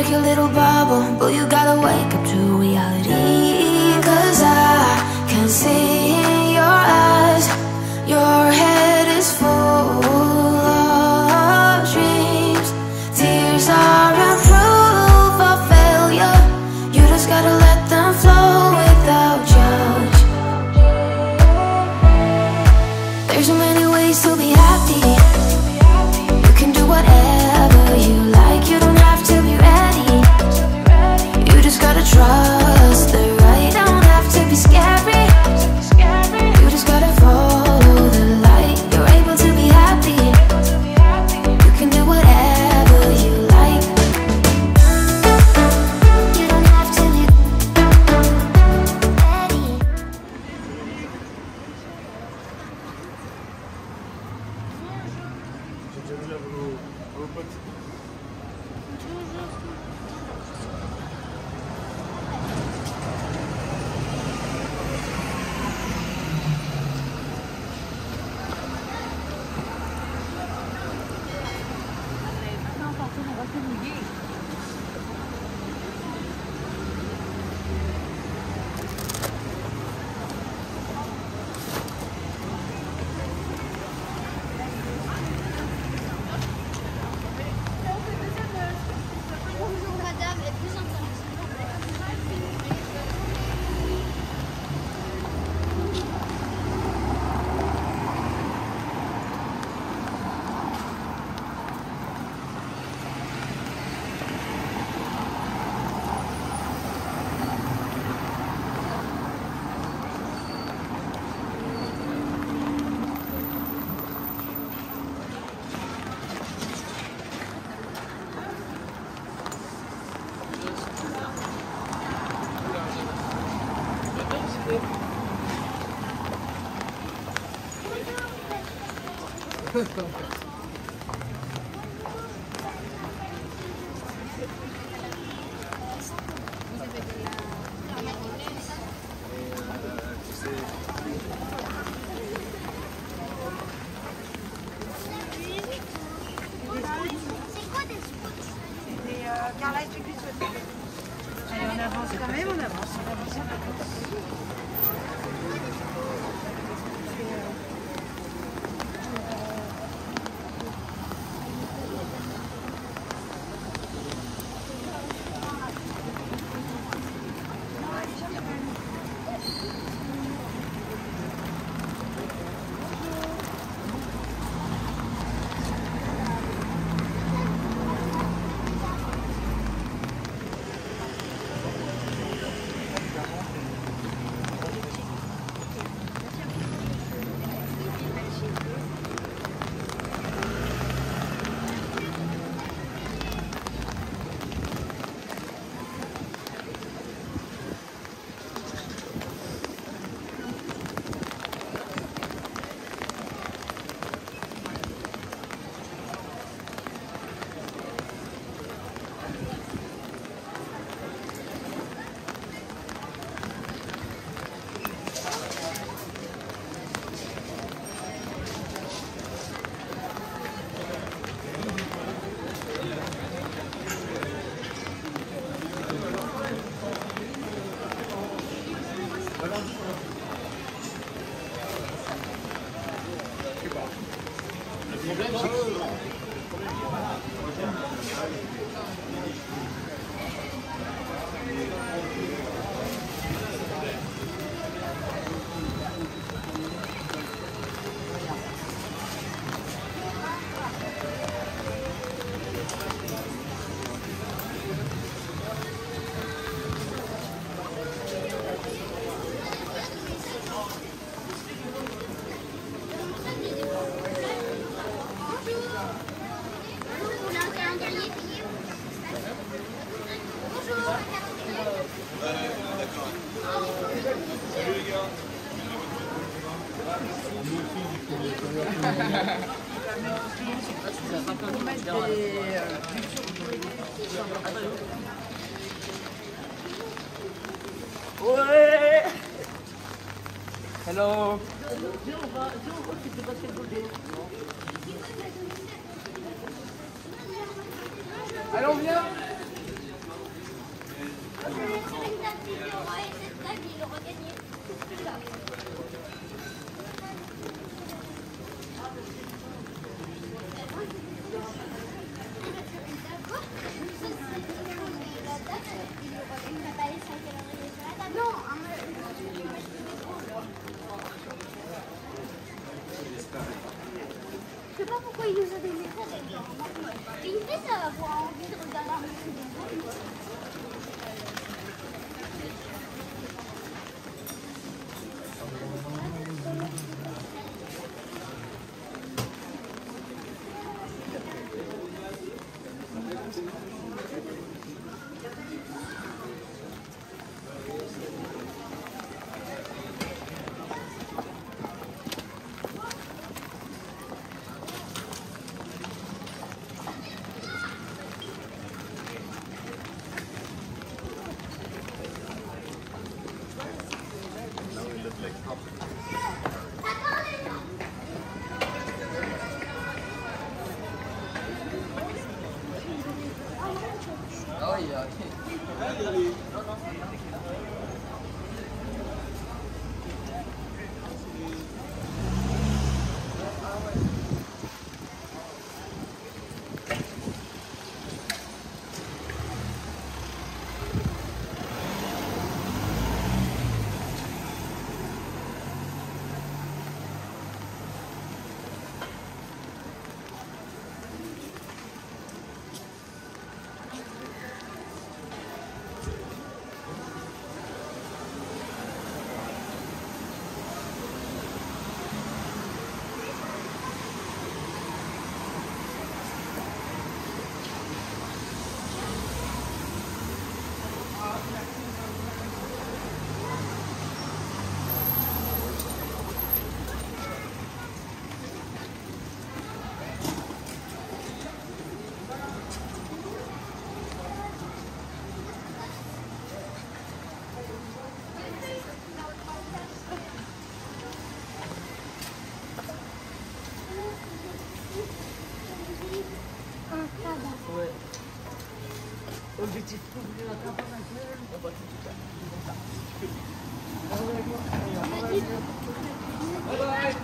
break your little bubble, but you gotta wake up to reality. 'Cause I can see in your eyes, your head is full of dreams. Tears are a proof of failure. You just gotta let them flow without judge. There's so many ways to be happy. You can do whatever you like. You don't have to be ready. You just gotta trust the right. Don't have to be scary. You just gotta follow the light. You're able to be happy. You can do whatever you like. You don't have to be ready. Allons, viens. Je sais pas pourquoi il nous a donné ça d'ailleurs. Mais il fait ça avoir envie de regarder un film de rôle. Objectif troublé, on attrape ma gueule. On va tout de suite. Bye bye.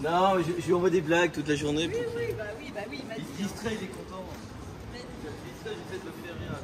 Non, je lui envoie des blagues toute la journée. Oui, pour... oui, il m'a dit. Il se distrait, il est content. Il se distrait, j'ai peut-être le faire rien.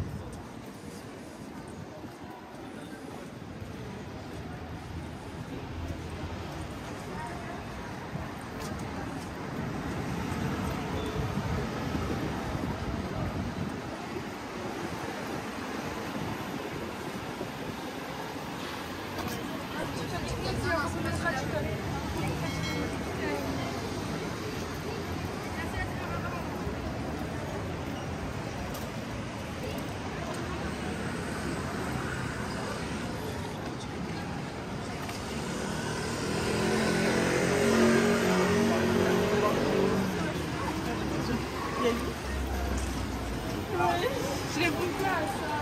Ouais, je l'ai goûté à ça.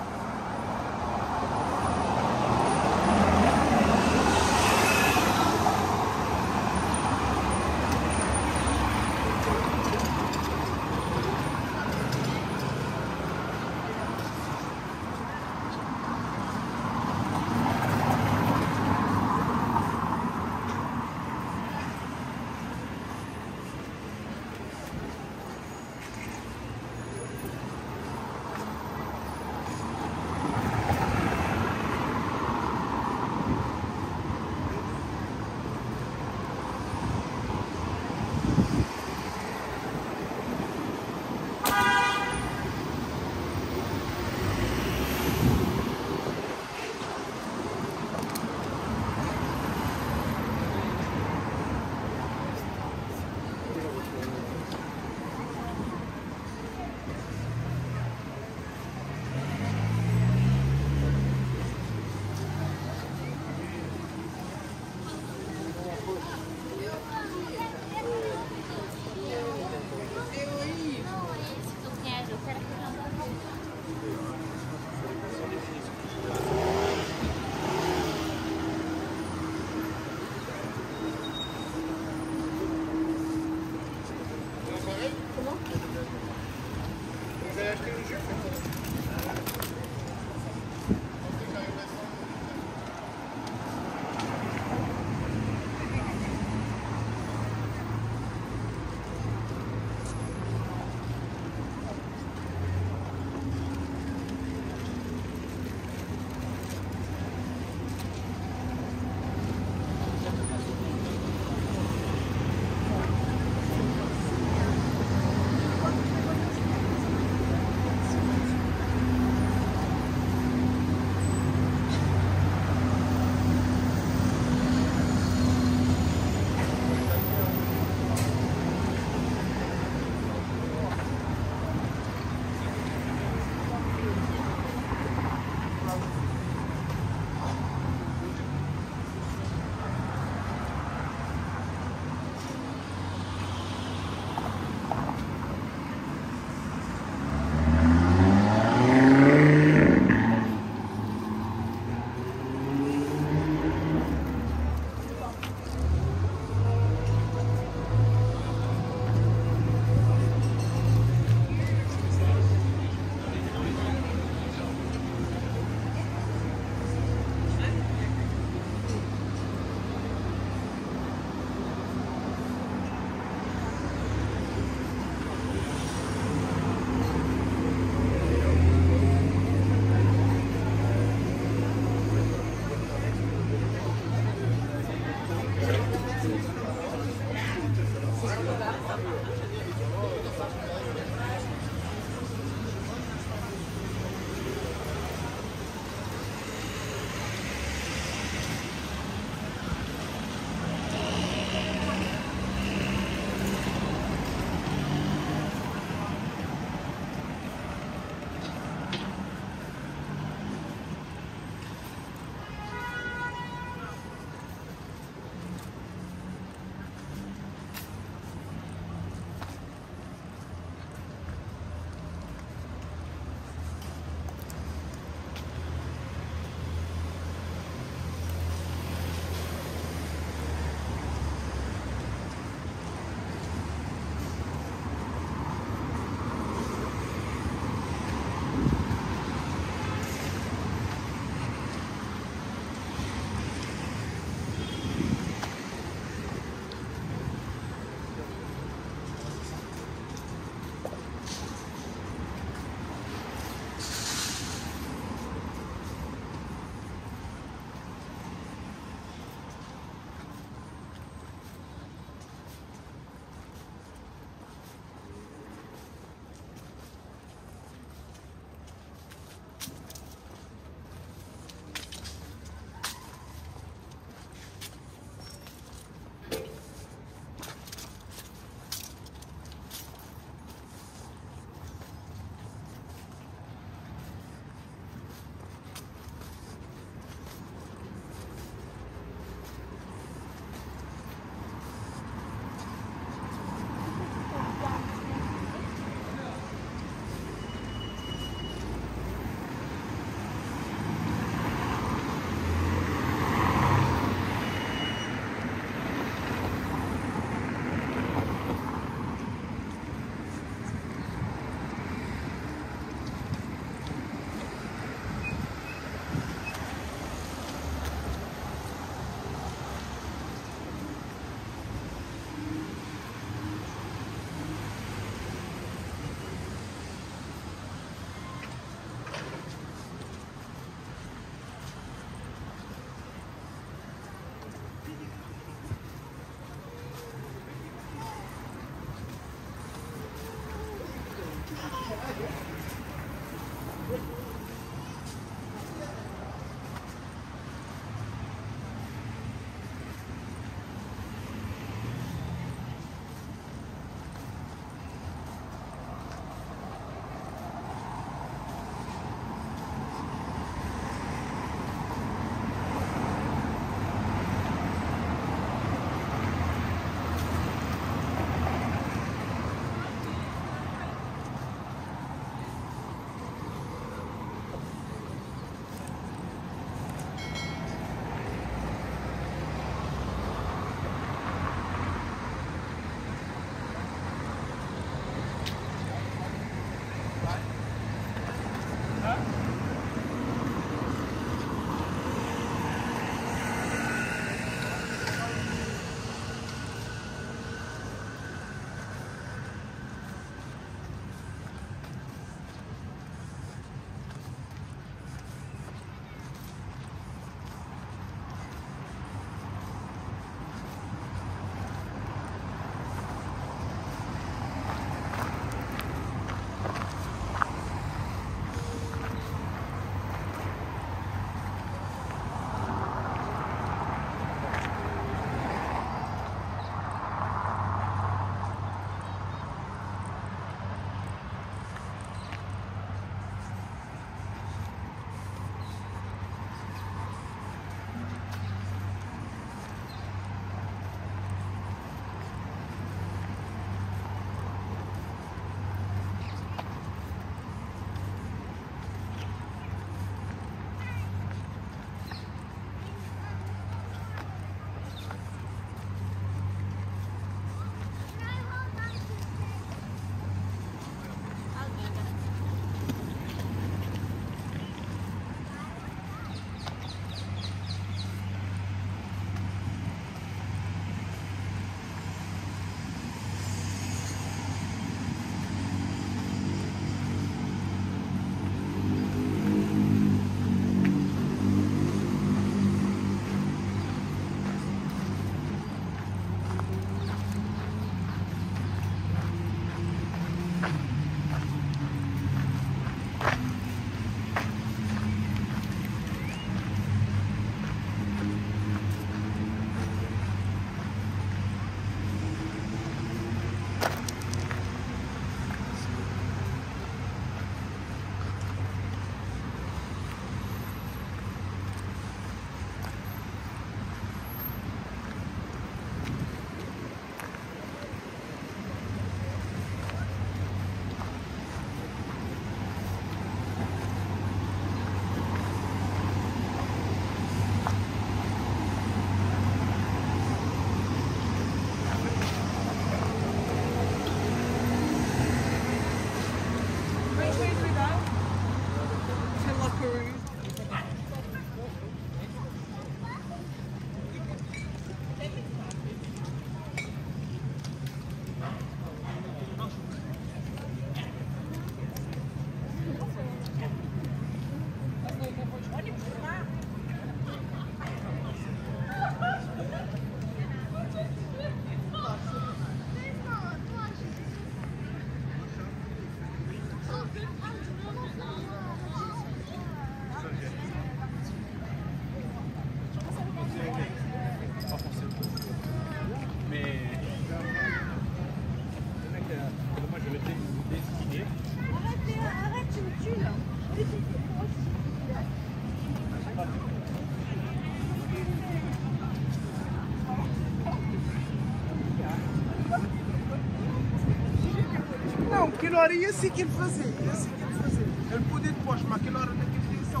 Naquela hora ia assim que ele fazia, Ele podia depois, mas naquela hora naquele dia só.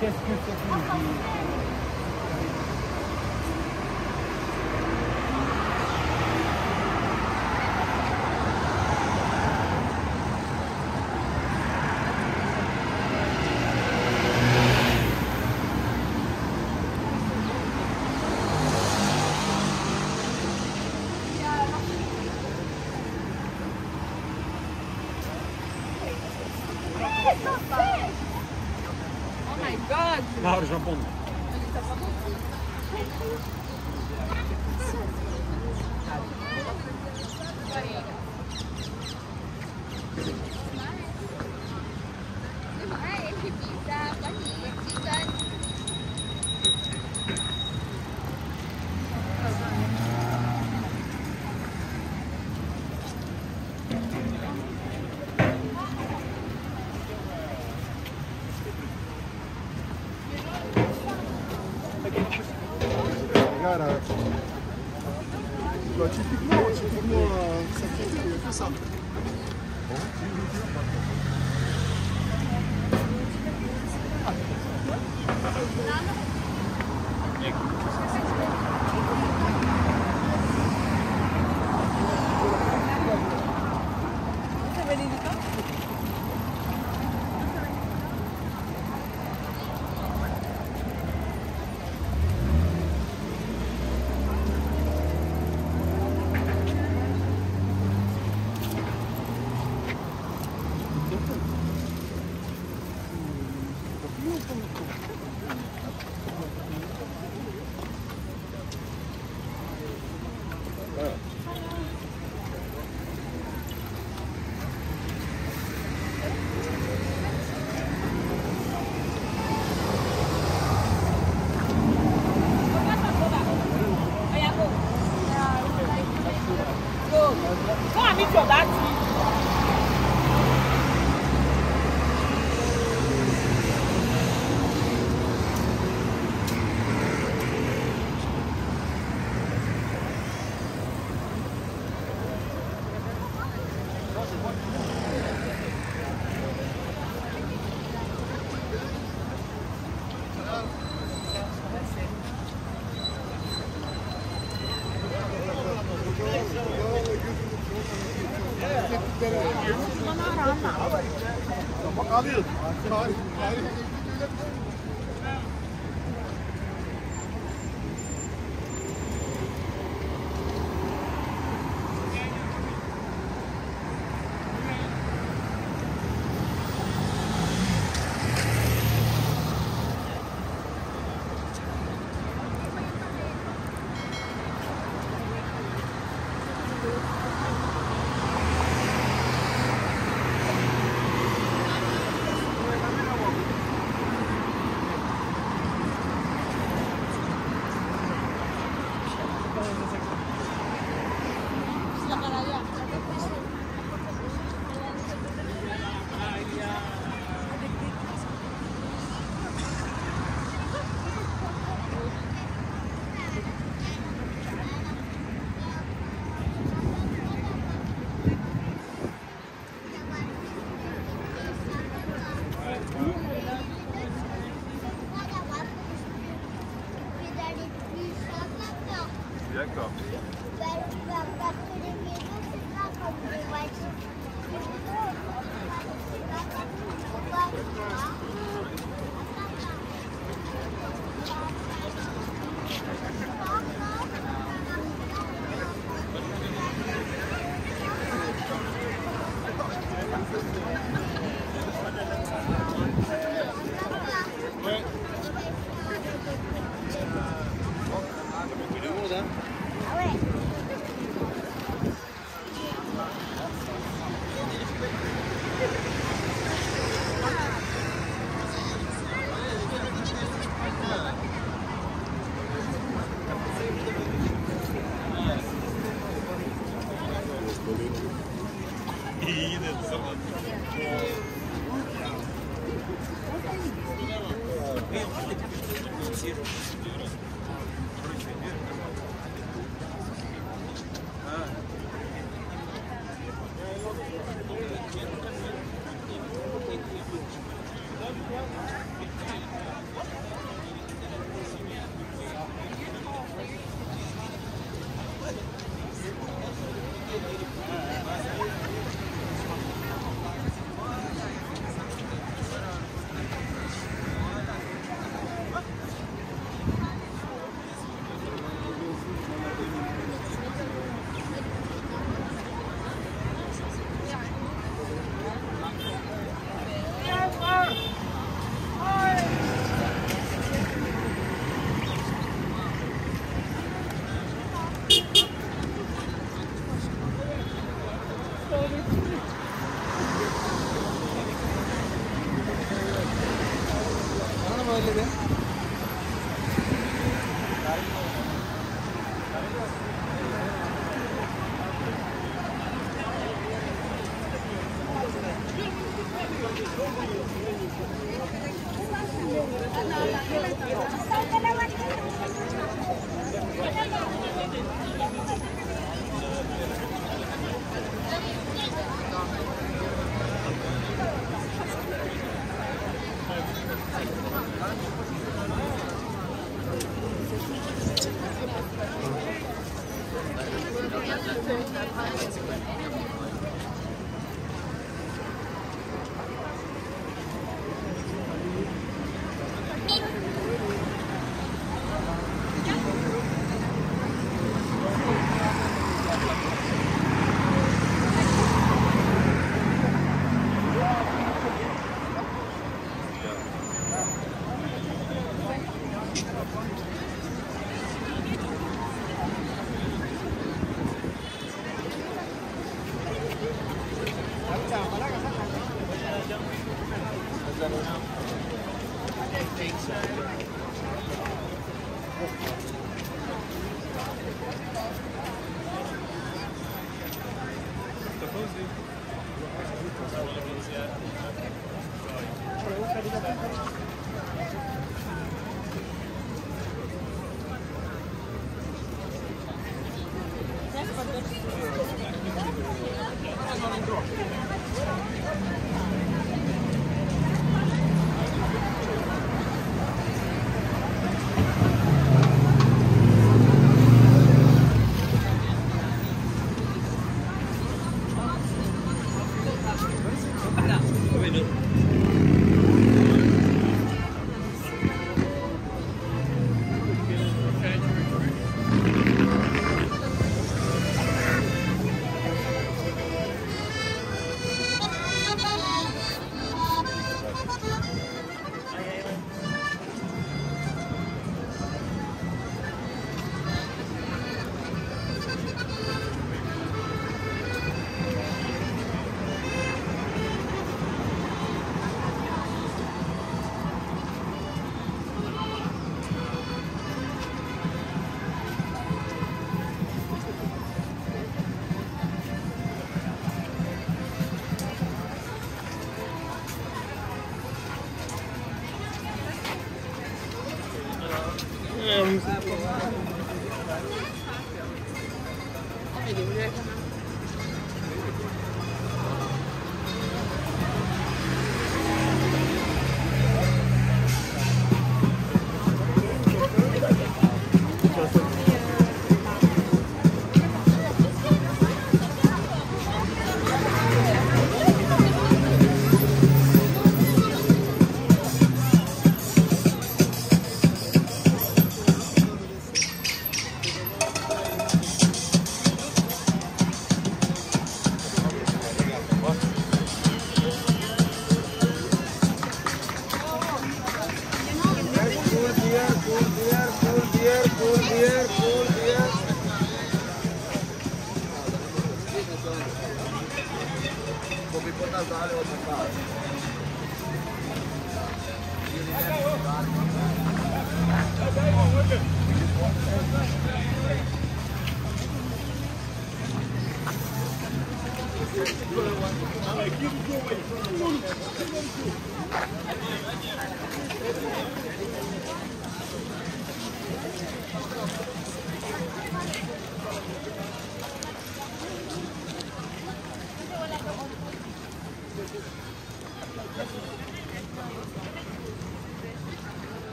Qu'est-ce que c'est? Merci. Go and meet your daddy.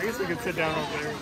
I guess we could sit down over there.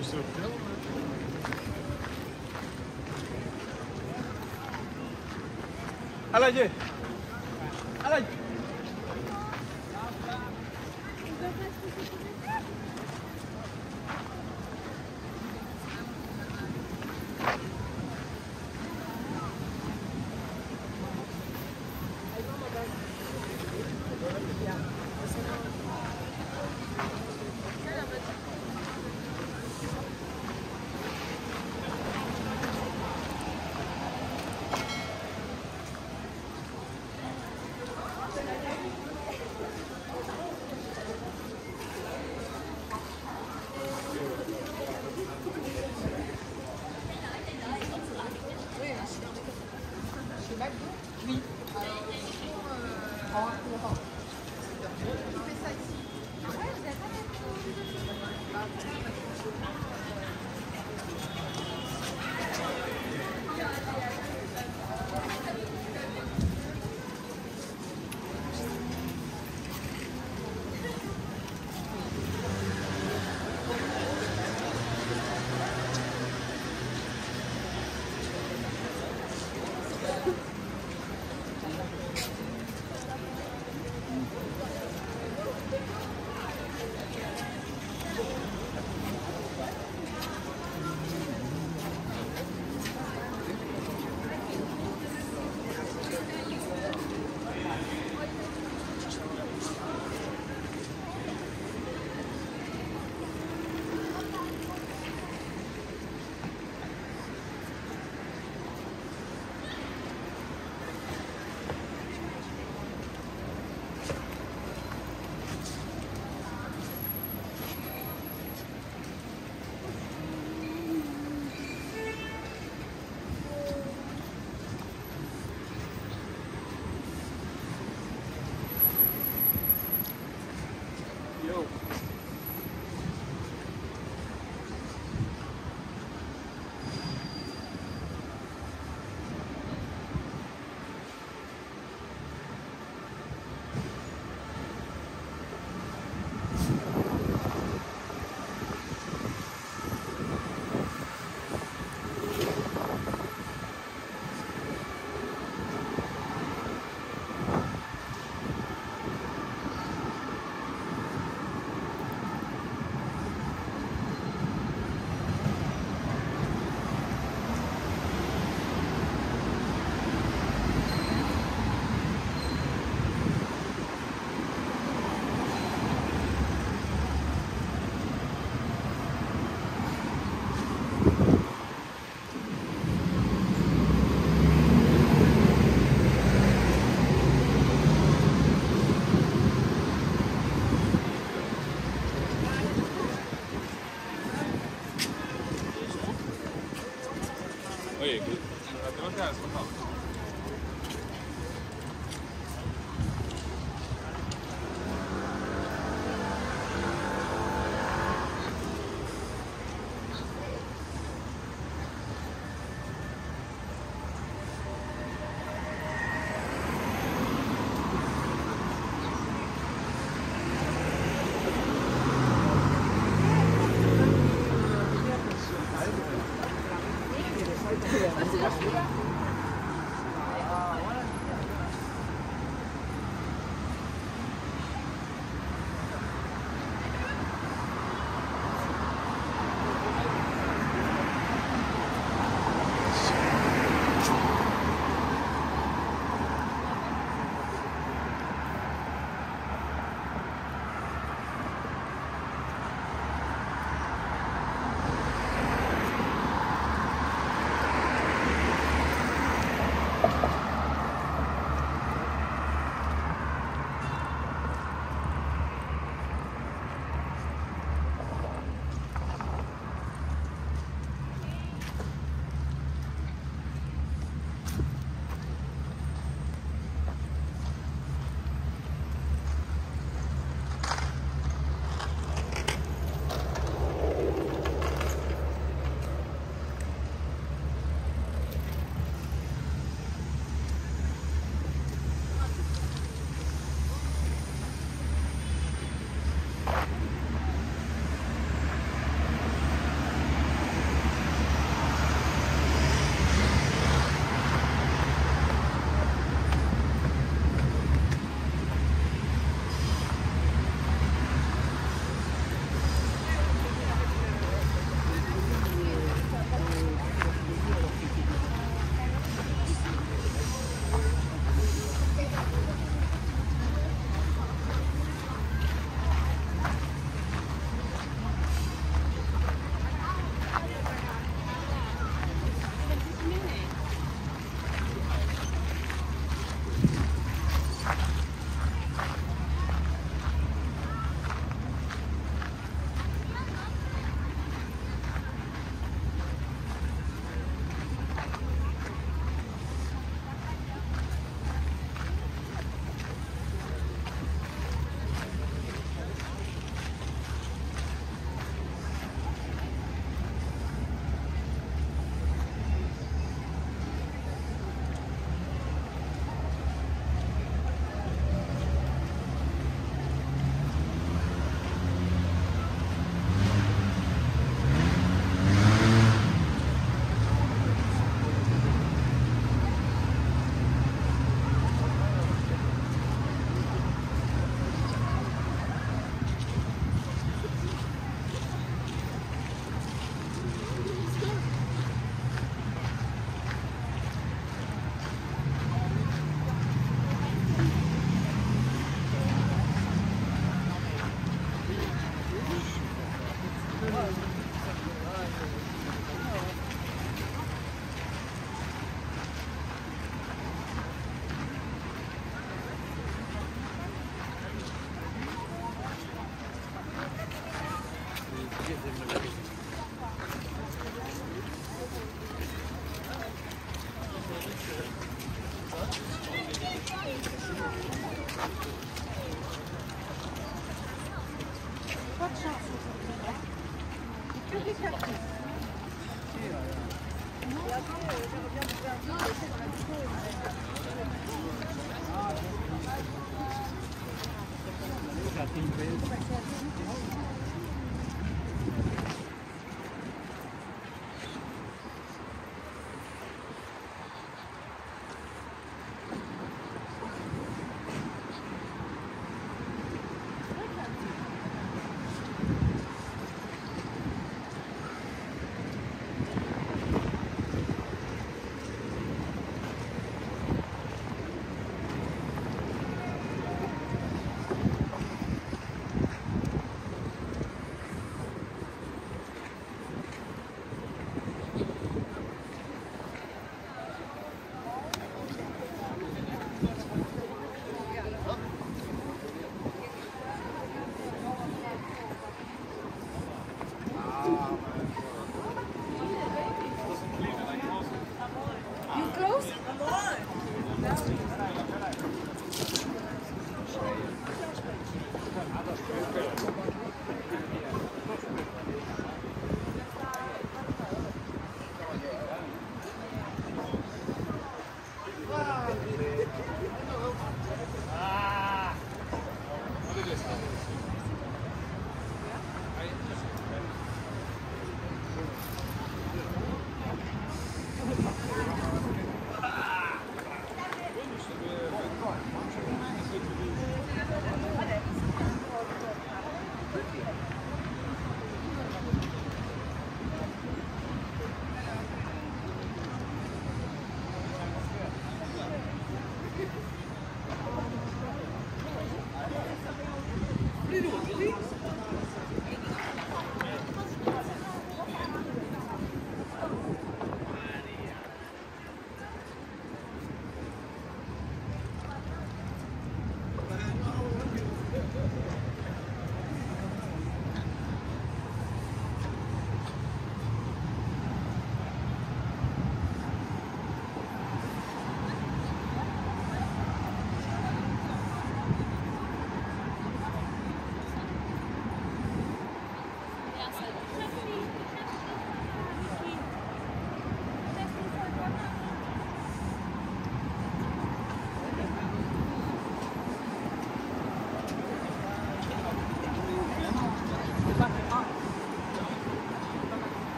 уже все сделано. Алладе! Алладе! Pas de chance aujourd'hui. Que des caprices. Et avant, je reviens du jardin, et c'est dans la vidéo.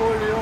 Napoléon.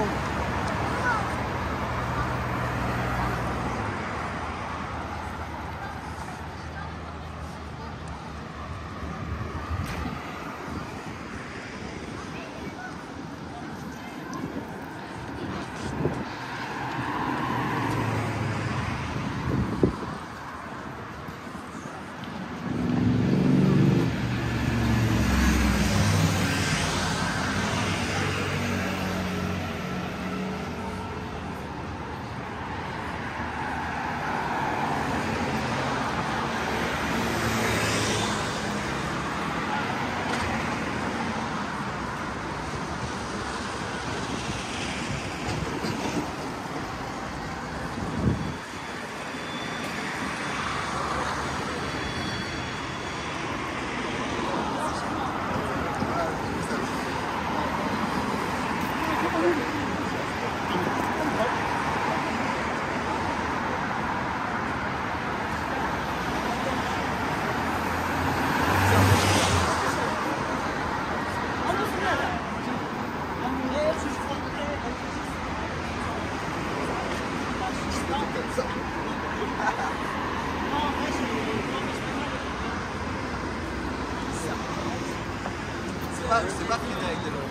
C'est pas pris direct de l'eau.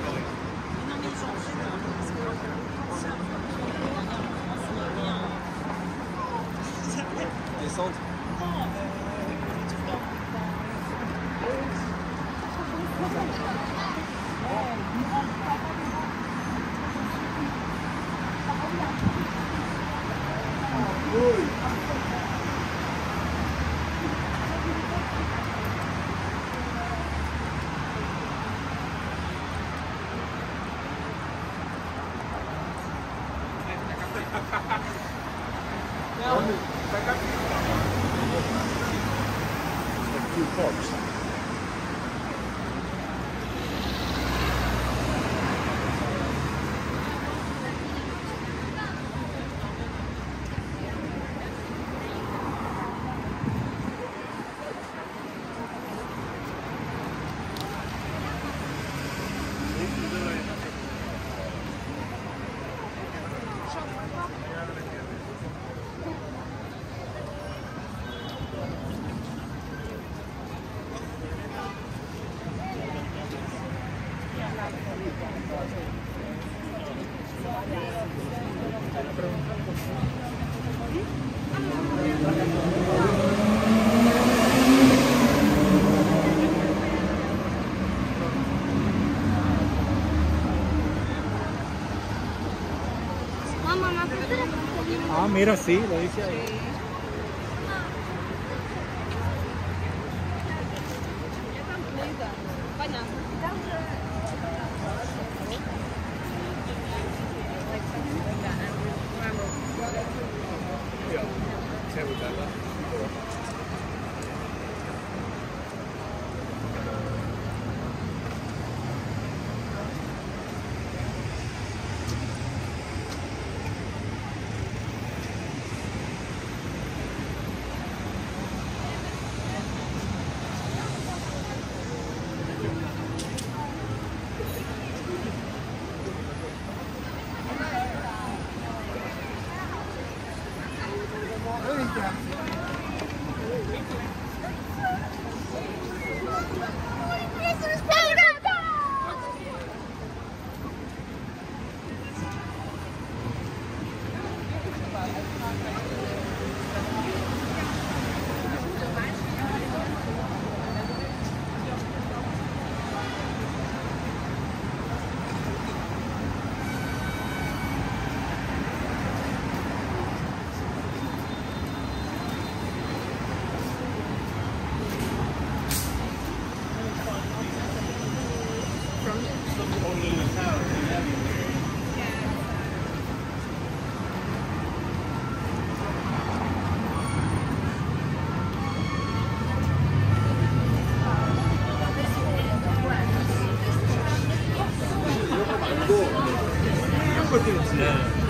Descente. Ah, mira, sí, lo dice ahí. Sí. Good. Yeah.